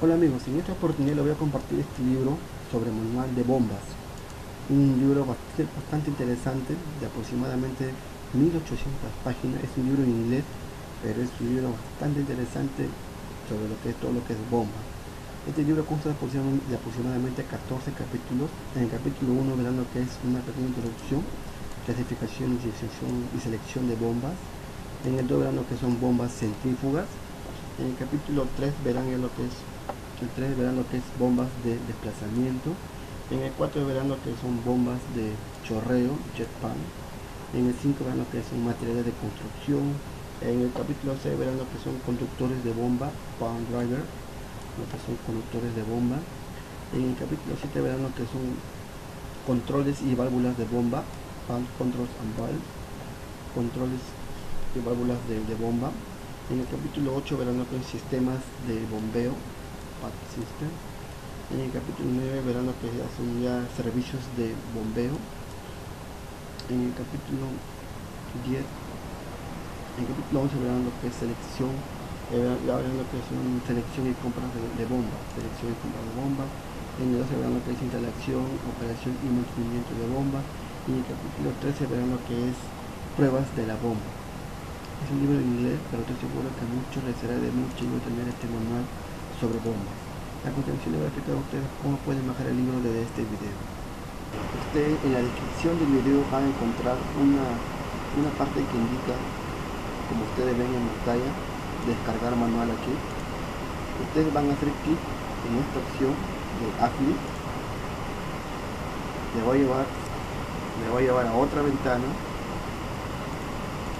Hola amigos, en esta oportunidad les voy a compartir este libro sobre manual de bombas. Un libro bastante interesante, de aproximadamente 1800 páginas. Es un libro en inglés, pero es un libro bastante interesante sobre lo que es todo lo que es bombas. Este libro consta de aproximadamente 14 capítulos. En el capítulo 1 verán lo que es una pequeña introducción, clasificación y selección de bombas. En el 2 verán lo que son bombas centrífugas. En el capítulo 3 verán lo que es bombas de desplazamiento. En el 4 verán lo que son bombas de chorreo, jet pump. En el 5 verán lo que son materiales de construcción. En el capítulo 6 verán lo que son conductores de bomba, pump driver, lo que son conductores de bomba. En el capítulo 7 verán lo que son controles y válvulas de bomba, pump controls and valves, controles y válvulas de bomba. En el capítulo 8 verán lo que son sistemas de bombeo, pump system. En el capítulo 9 verán lo que son ya servicios de bombeo. En el capítulo 10, en el capítulo 11 verán lo que es selección. Ya verán lo que es una selección y compras de bombas, selección y compras de bombas. En el 12 verán lo que es instalación, operación y mantenimiento de bombas. Y en el capítulo 13 verán lo que es pruebas de la bomba. Es un libro en inglés, pero estoy seguro que a muchos les será de mucho ayuda tener este manual sobre bombas. A continuación les voy a explicar a ustedes cómo pueden bajar el libro desde este video. Ustedes en la descripción del video van a encontrar una parte que indica, como ustedes ven en pantalla, descargar manual. Aquí ustedes van a hacer clic en esta opción de API. le voy a llevar a otra ventana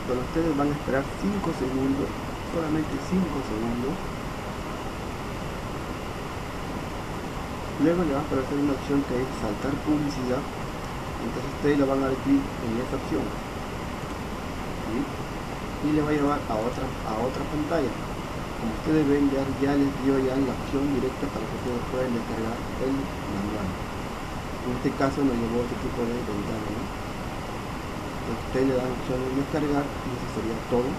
donde ustedes van a esperar 5 segundos, solamente 5 segundos. Luego le va a aparecer una opción que es saltar publicidad, entonces ustedes le van a dar clic en esta opción. ¿Sí? Y le va a llevar a otra pantalla. Como ustedes ven, ya les dio la opción directa para que ustedes puedan descargar el manual. En este caso nos llevó este tipo de ventana, ¿no? Entonces ustedes le dan la opción de descargar y eso sería todo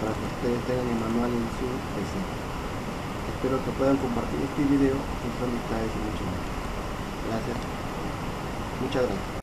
para que ustedes tengan el manual en su PC. Espero que puedan compartir este video con sus amistades y mucho más. Gracias. Muchas gracias.